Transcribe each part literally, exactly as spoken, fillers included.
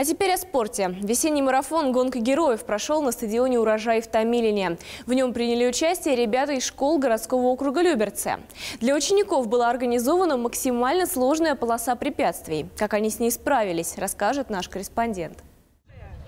А теперь о спорте. Весенний марафон «Гонка героев» прошел на стадионе «Урожай» в Томилине. В нем приняли участие ребята из школ городского округа Люберцы. Для учеников была организована максимально сложная полоса препятствий. Как они с ней справились, расскажет наш корреспондент.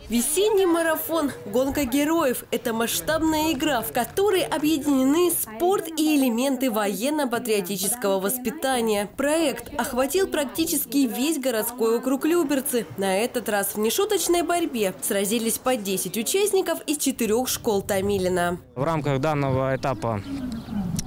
Весенний марафон «Гонка героев» – это масштабная игра, в которой объединены спорт и элементы военно-патриотического воспитания. Проект охватил практически весь городской округ Люберцы. На этот раз в нешуточной борьбе сразились по десять участников из четырех школ Томилино. В рамках данного этапа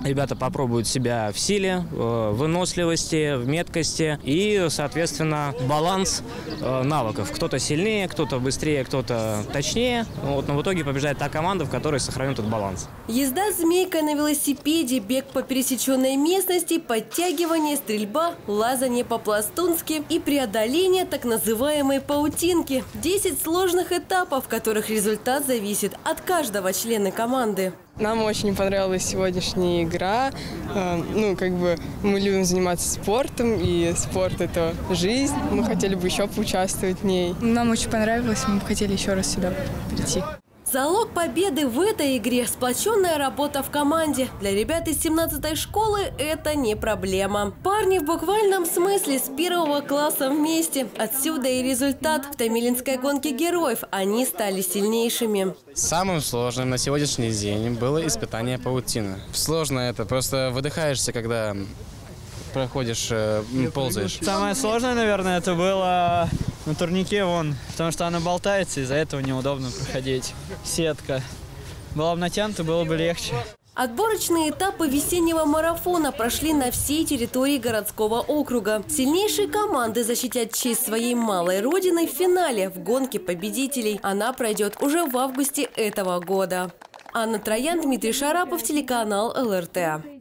ребята попробуют себя в силе, в выносливости, в меткости и, соответственно, баланс навыков. Кто-то сильнее, кто-то быстрее, кто-то точнее. Вот, но в итоге побеждает та команда, в которой сохранен этот баланс. Езда змейкой на велосипеде, бег по пересеченной местности, подтягивание, стрельба, лазание по-пластунски и преодоление так называемой паутинки. десять сложных этапов, в которых результат зависит от каждого члена команды. Нам очень понравилась сегодняшняя игра. Ну, как бы мы любим заниматься спортом, и спорт – это жизнь. Мы хотели бы еще поучаствовать в ней. Нам очень понравилось, мы бы хотели еще раз сюда прийти. Залог победы в этой игре – сплоченная работа в команде. Для ребят из семнадцатой школы это не проблема. Парни в буквальном смысле с первого класса вместе. Отсюда и результат. В томилинской гонке героев они стали сильнейшими. Самым сложным на сегодняшний день было испытание паутины. Сложно это, просто выдыхаешься, когда проходишь, ползаешь. Самое сложное, наверное, это было... На турнике вон, потому что она болтается, из-за этого неудобно проходить. Сетка. Была бы натянута, было бы легче. Отборочные этапы весеннего марафона прошли на всей территории городского округа. Сильнейшие команды защитят честь своей малой родины в финале в гонке победителей. Она пройдет уже в августе этого года. Анна Троян, Дмитрий Шарапов, телеканал эл эр тэ.